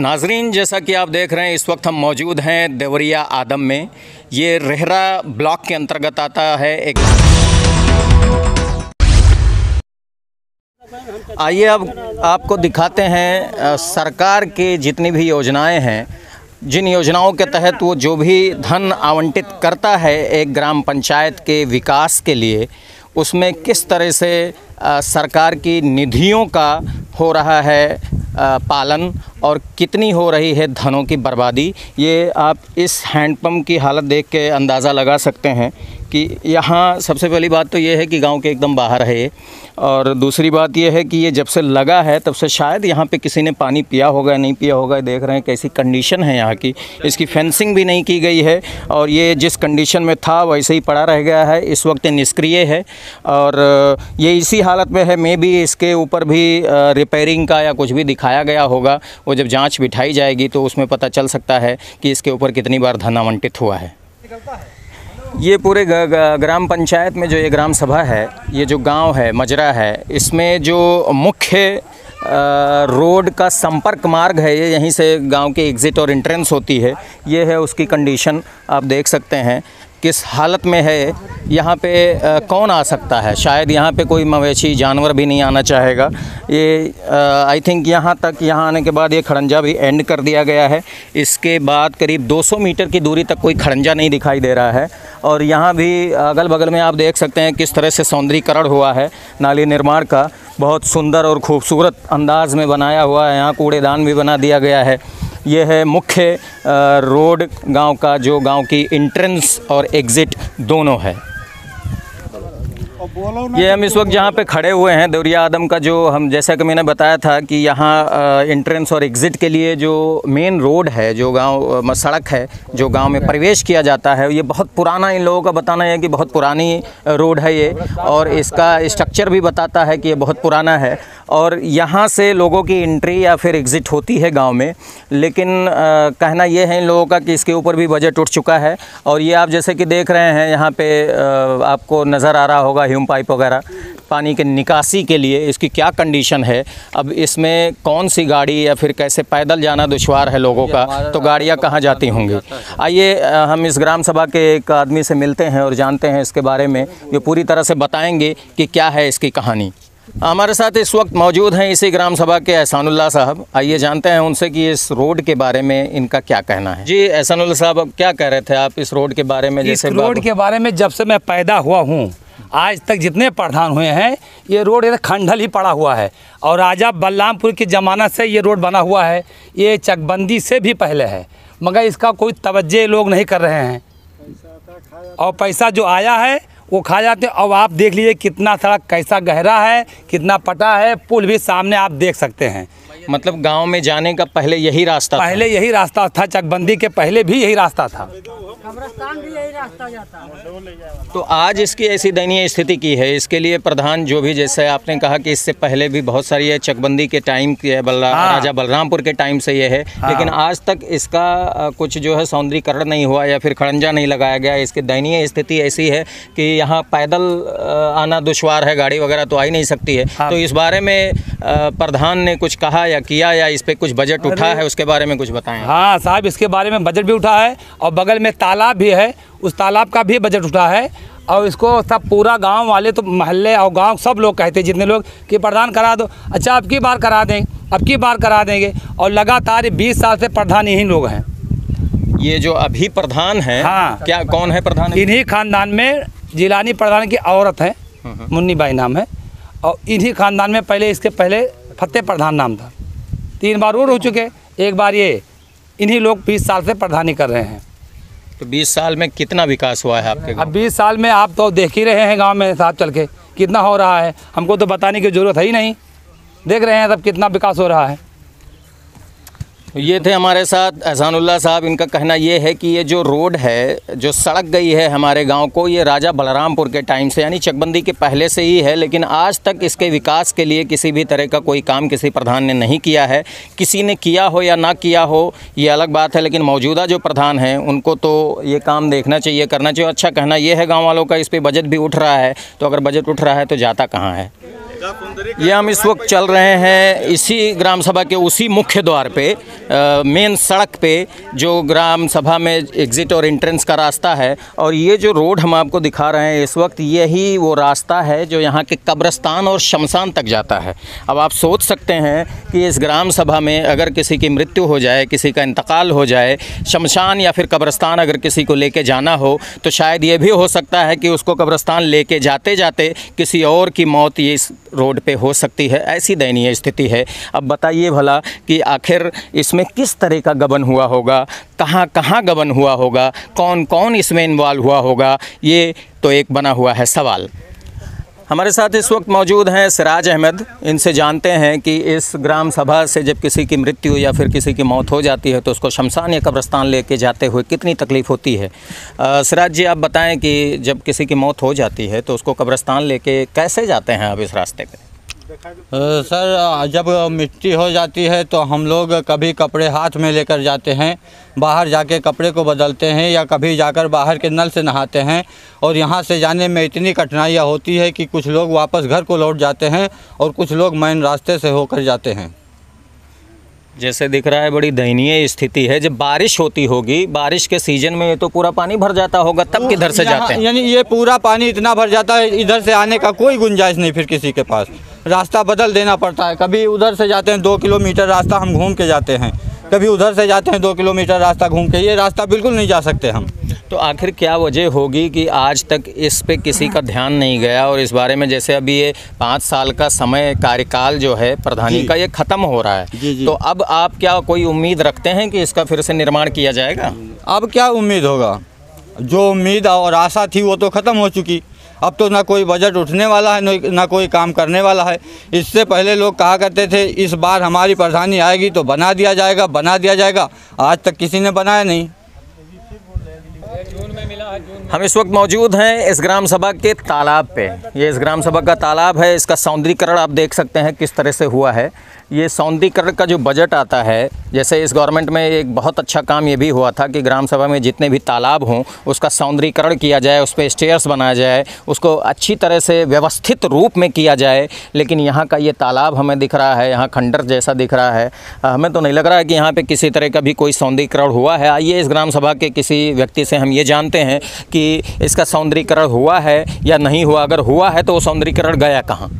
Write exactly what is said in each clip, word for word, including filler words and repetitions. नाजरीन, जैसा कि आप देख रहे हैं, इस वक्त हम मौजूद हैं देवरिया आदम में। ये रेहरा ब्लॉक के अंतर्गत आता है। एक आइए अब आपको दिखाते हैं सरकार की जितनी भी योजनाएं हैं, जिन योजनाओं के तहत वो जो भी धन आवंटित करता है एक ग्राम पंचायत के विकास के लिए, उसमें किस तरह से सरकार की निधियों का हो रहा है पालन और कितनी हो रही है धनों की बर्बादी। ये आप इस हैंडपम्प की हालत देख के अंदाज़ा लगा सकते हैं कि यहाँ सबसे पहली बात तो ये है कि गांव के एकदम बाहर है ये, और दूसरी बात ये है कि ये जब से लगा है तब से शायद यहाँ पे किसी ने पानी पिया होगा, नहीं पिया होगा। देख रहे हैं कैसी कंडीशन है यहाँ की। इसकी फेंसिंग भी नहीं की गई है और ये जिस कंडीशन में था वैसे ही पड़ा रह गया है। इस वक्त निष्क्रिय है और ये इसी हालत में है। मे भी इसके ऊपर भी रिपेयरिंग का या कुछ भी दिखाया गया होगा। वो जब जाँच बिठाई जाएगी तो उसमें पता चल सकता है कि इसके ऊपर कितनी बार धन आवंटित हुआ है। ये पूरे ग्राम पंचायत में जो ये ग्राम सभा है, ये जो गांव है मजरा है, इसमें जो मुख्य रोड का संपर्क मार्ग है, ये यहीं से गांव के एग्ज़िट और एंट्रेंस होती है, ये है। उसकी कंडीशन आप देख सकते हैं किस हालत में है। यहाँ पे आ, कौन आ सकता है? शायद यहाँ पे कोई मवेशी जानवर भी नहीं आना चाहेगा। ये आई थिंक यहाँ तक, यहाँ आने के बाद ये खड़ंजा भी एंड कर दिया गया है। इसके बाद करीब दो सौ मीटर की दूरी तक कोई खड़ंजा नहीं दिखाई दे रहा है। और यहाँ भी अगल बगल में आप देख सकते हैं किस तरह से सौंदर्यीकरण हुआ है। नाली निर्माण का बहुत सुंदर और खूबसूरत अंदाज़ में बनाया हुआ है। यहाँ कूड़ेदान भी बना दिया गया है। यह है मुख्य रोड गांव का, जो गांव की इंट्रेंस और एग्ज़िट दोनों है। ये हम इस वक्त जहां पे खड़े हुए हैं, देवरिया आदम का, जो हम जैसा कि मैंने बताया था कि यहाँ इंट्रेंस और एग्ज़िट के लिए जो मेन रोड है, जो गांव सड़क है, जो गांव में प्रवेश किया जाता है, ये बहुत पुराना, इन लोगों का बताना है कि बहुत पुरानी रोड है ये, और इसका स्ट्रक्चर भी बताता है कि ये बहुत पुराना है। और यहाँ से लोगों की एंट्री या फिर एग्ज़िट होती है गाँव में। लेकिन आ, कहना ये है इन लोगों का कि इसके ऊपर भी बजट उठ चुका है। और ये आप जैसे कि देख रहे हैं, यहाँ पर आपको नज़र आ रहा होगा ह्यूम पाइप वगैरह पानी के निकासी के लिए, इसकी क्या कंडीशन है। अब इसमें कौन सी गाड़ी या फिर कैसे पैदल जाना दुश्वार है लोगों का, तो गाड़ियाँ कहाँ जाती होंगी। आइए हम इस ग्राम सभा के एक आदमी से मिलते हैं और जानते हैं इसके बारे में, जो पूरी तरह से बताएंगे कि क्या है इसकी कहानी। हमारे साथ इस वक्त मौजूद हैं इसी ग्राम सभा के एहसानुल्लाह साहब। आइए जानते हैं उनसे कि इस रोड के बारे में इनका क्या कहना है। जी एहसानुल्लाह साहब, अब क्या कह रहे थे आप इस रोड के बारे में? जैसे रोड के बारे में, जब से मैं पैदा हुआ हूँ आज तक जितने प्रधान हुए हैं, ये रोड एक खंडहल ही पड़ा हुआ है। और राजा बलरामपुर की ज़मानत से ये रोड बना हुआ है। ये चकबंदी से भी पहले है, मगर इसका कोई तवज्जो लोग नहीं कर रहे हैं। और पैसा जो आया है वो खा जाते हैं। और आप देख लीजिए कितना सड़क कैसा गहरा है, कितना पटा है, पुल भी सामने आप देख सकते हैं। मतलब गांव में जाने का पहले यही रास्ता पहले था। यही रास्ता था, चकबंदी के पहले भी यही रास्ता था, कब्रिस्तान भी यही रास्ता जाता। तो आज इसकी ऐसी दयनीय स्थिति की है, इसके लिए प्रधान जो भी, जैसे आपने कहा कि इससे पहले भी बहुत सारी है, चकबंदी के टाइम की है, बलरा हाँ। राजा बलरामपुर के टाइम से ये है, लेकिन आज तक इसका कुछ जो है सौंदर्यीकरण नहीं हुआ या फिर खड़ंजा नहीं लगाया गया। इसकी दयनीय स्थिति ऐसी है कि यहाँ पैदल आना दुश्वार है, गाड़ी वगैरह तो आ ही नहीं सकती है। तो इस बारे में प्रधान ने कुछ कहा या किया, या इस पे कुछ बजट उठा है, उसके बारे में कुछ बताएं। हाँ साहब, इसके बारे में बजट भी उठा है और बगल में तालाब भी है, उस तालाब का भी बजट उठा है। और इसको सब पूरा गांव वाले, तो महल्ले और गांव सब लोग कहते हैं जितने लोग, कि प्रधान करा दो, अच्छा अब की बार करा दें, अब की बार करा देंगे। और लगातार बीस साल से प्रधान यही लोग हैं। ये जो अभी प्रधान है, हाँ क्या, कौन है प्रधान? इन्हीं खानदान में जिलानी प्रधान की औरत है, मुन्नी बाई नाम है। और इन्हीं खानदान में पहले, इसके पहले फतेह प्रधान नाम था। तीन बार वो हो चुके, एक बार ये, इन्हीं लोग बीस साल से प्रधानी कर रहे हैं। तो बीस साल में कितना विकास हुआ है आपके? अब बीस साल में आप तो देख ही रहे हैं गांव में साथ चल के कितना हो रहा है, हमको तो बताने की ज़रूरत है ही नहीं, देख रहे हैं सब कितना विकास हो रहा है। ये थे हमारे साथ एहसानुल्लाह साहब। इनका कहना ये है कि ये जो रोड है, जो सड़क गई है हमारे गांव को, ये राजा बलरामपुर के टाइम से यानी चकबंदी के पहले से ही है, लेकिन आज तक इसके विकास के लिए किसी भी तरह का कोई काम किसी प्रधान ने नहीं किया है। किसी ने किया हो या ना किया हो ये अलग बात है, लेकिन मौजूदा जो प्रधान हैं उनको तो ये काम देखना चाहिए, करना चाहिए। अच्छा कहना ये है गाँव वालों का, इस पर बजट भी उठ रहा है, तो अगर बजट उठ रहा है तो जाता कहाँ है। ये हम इस वक्त चल रहे हैं इसी ग्राम सभा के उसी मुख्य द्वार पे, मेन सड़क पे जो ग्राम सभा में एग्जिट और एंट्रेंस का रास्ता है। और ये जो रोड हम आपको दिखा रहे हैं इस वक्त, यही वो रास्ता है जो यहाँ के कब्रिस्तान और शमशान तक जाता है। अब आप सोच सकते हैं कि इस ग्राम सभा में अगर किसी की मृत्यु हो जाए, किसी का इंतकाल हो जाए, शमशान या फिर कब्रिस्तान अगर किसी को लेके जाना हो, तो शायद ये भी हो सकता है कि उसको कब्रिस्तान लेके जाते जाते किसी और की मौत ये इस रोड पे हो सकती है। ऐसी दयनीय स्थिति है। अब बताइए भला कि आखिर इसमें किस तरह का गबन हुआ होगा, कहाँ कहाँ गबन हुआ होगा, कौन कौन इसमें इन्वॉल्व हुआ होगा, ये तो एक बना हुआ है सवाल। हमारे साथ इस वक्त मौजूद हैं सिराज अहमद। इनसे जानते हैं कि इस ग्राम सभा से जब किसी की मृत्यु या फिर किसी की मौत हो जाती है तो उसको शमशान या कब्रिस्तान लेके जाते हुए कितनी तकलीफ़ होती है। आ, सिराज जी, आप बताएं कि जब किसी की मौत हो जाती है तो उसको कब्रिस्तान लेके कैसे जाते हैं आप इस रास्ते पे? सर, जब मिट्टी हो जाती है तो हम लोग कभी कपड़े हाथ में लेकर जाते हैं, बाहर जाके कपड़े को बदलते हैं, या कभी जाकर बाहर के नल से नहाते हैं। और यहाँ से जाने में इतनी कठिनाइयाँ होती है कि कुछ लोग वापस घर को लौट जाते हैं और कुछ लोग मेन रास्ते से होकर जाते हैं। जैसे दिख रहा है बड़ी दयनीय स्थिति है। जब बारिश होती होगी, बारिश के सीजन में ये तो पूरा पानी भर जाता होगा, तब किधर से जाते हैं? यानी ये पूरा पानी इतना भर जाता है, इधर से आने का कोई गुंजाइश नहीं। फिर किसी के पास रास्ता बदल देना पड़ता है। कभी उधर से जाते हैं, दो किलोमीटर रास्ता हम घूम के जाते हैं, कभी उधर से जाते हैं, दो किलोमीटर रास्ता घूम के। ये रास्ता बिल्कुल नहीं जा सकते हम। तो आखिर क्या वजह होगी कि आज तक इस पे किसी का ध्यान नहीं गया और इस बारे में, जैसे अभी ये पाँच साल का समय कार्यकाल जो है प्रधानी का, ये ख़त्म हो रहा है। जी जी। तो अब आप क्या कोई उम्मीद रखते हैं कि इसका फिर से निर्माण किया जाएगा? अब क्या उम्मीद होगा, जो उम्मीद और आशा थी वो तो ख़त्म हो चुकी। अब तो ना कोई बजट उठने वाला है, ना कोई काम करने वाला है। इससे पहले लोग कहा करते थे इस बार हमारी प्रधानी आएगी तो बना दिया जाएगा, बना दिया जाएगा। आज तक किसी ने बनाया नहीं। हम इस वक्त मौजूद हैं इस ग्राम सभा के तालाब पे। ये इस ग्राम सभा का तालाब है, इसका सौंदर्यीकरण आप देख सकते हैं किस तरह से हुआ है। ये सौंदर्यीकरण का जो बजट आता है, जैसे इस गवर्नमेंट में एक बहुत अच्छा काम ये भी हुआ था कि ग्राम सभा में जितने भी तालाब हों उसका सौंदर्यीकरण किया जाए, उस पर स्टेयर्स बनाया जाए, उसको अच्छी तरह से व्यवस्थित रूप में किया जाए। लेकिन यहाँ का ये तालाब हमें दिख रहा है, यहाँ खंडर जैसा दिख रहा है। हमें तो नहीं लग रहा है कि यहाँ पर किसी तरह का भी कोई सौंदर्यीकरण हुआ है। आइए इस ग्राम सभा के किसी व्यक्ति से हम ये जानते हैं कि इसका सौंदर्यीकरण हुआ है या नहीं हुआ। अगर हुआ है तो वो सौंदर्यीकरण गया कहाँ?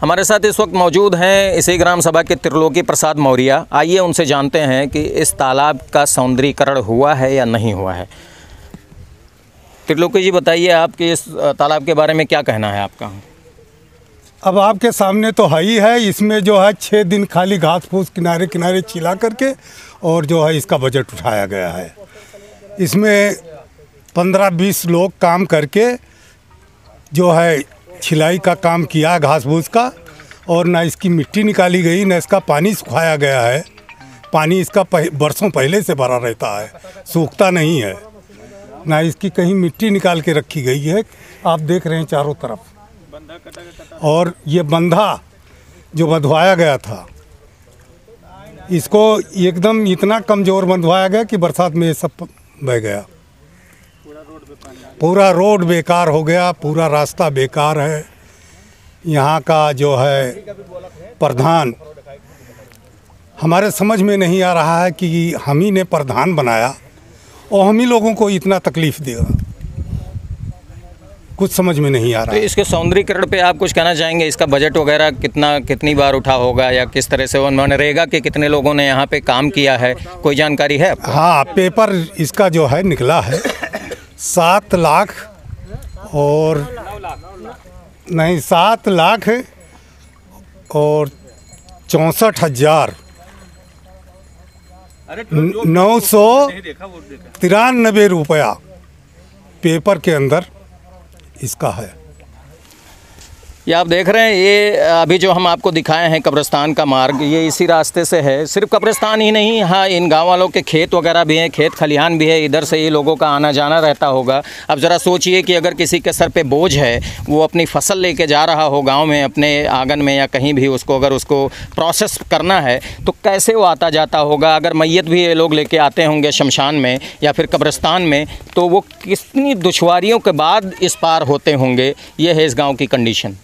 हमारे साथ इस वक्त मौजूद हैं इसी ग्राम सभा के त्रिलोकी प्रसाद मौर्या। आइए उनसे जानते हैं कि इस तालाब का सौंदर्यीकरण हुआ है या नहीं हुआ है। त्रिलोकी जी, बताइए आपके इस तालाब के बारे में क्या कहना है आपका? अब आपके सामने तो हाई है, इसमें जो है छः दिन खाली घास फूस किनारे किनारे छिला करके और जो है इसका बजट उठाया गया है। इसमें पंद्रह बीस लोग काम करके जो है छिलाई का काम किया घास फूस का, और ना इसकी मिट्टी निकाली गई, ना इसका पानी सुखाया गया है। पानी इसका पह, बरसों पहले से भरा रहता है, सूखता नहीं है। ना इसकी कहीं मिट्टी निकाल के रखी गई है, आप देख रहे हैं चारों तरफ। और ये बंधा जो बंधवाया गया था, इसको एकदम इतना कमज़ोर बंधवाया गया कि बरसात में ये सब बह गया। पूरा रोड बेकार हो गया, पूरा रास्ता बेकार है। यहाँ का जो है प्रधान, हमारे समझ में नहीं आ रहा है कि हम ही ने प्रधान बनाया और हम ही लोगों को इतना तकलीफ़ देगा, कुछ समझ में नहीं आ रहा। तो इसके सौंदर्यीकरण पे आप कुछ कहना चाहेंगे? इसका बजट वगैरह कितना कितनी बार उठा होगा या किस तरह से मनरेगा के कितने लोगों ने यहाँ पे काम किया है, कोई जानकारी है? हाँ, पेपर इसका जो है निकला है सात लाख और नहीं सात लाख और चौंसठ हज़ार नौ सौ तिरानबे रुपया पेपर के अंदर इसका है। ये आप देख रहे हैं, ये अभी जो हम आपको दिखाए हैं कब्रिस्तान का मार्ग, ये इसी रास्ते से है। सिर्फ कब्रिस्तान ही नहीं, हाँ, इन गाँव वालों के खेत वगैरह भी हैं, खेत खलिहान भी है। इधर से ये लोगों का आना जाना रहता होगा। अब ज़रा सोचिए कि अगर किसी के सर पे बोझ है, वो अपनी फसल लेके जा रहा हो गाँव में, अपने आंगन में या कहीं भी, उसको अगर उसको प्रोसेस करना है तो कैसे वो आता जाता होगा। अगर मैयत भी ये लोग लेके आते होंगे शमशान में या फिर कब्रिस्तान में, तो वो कितनी दुश्वारियों के बाद इस पार होते होंगे। ये है इस गाँव की कंडीशन।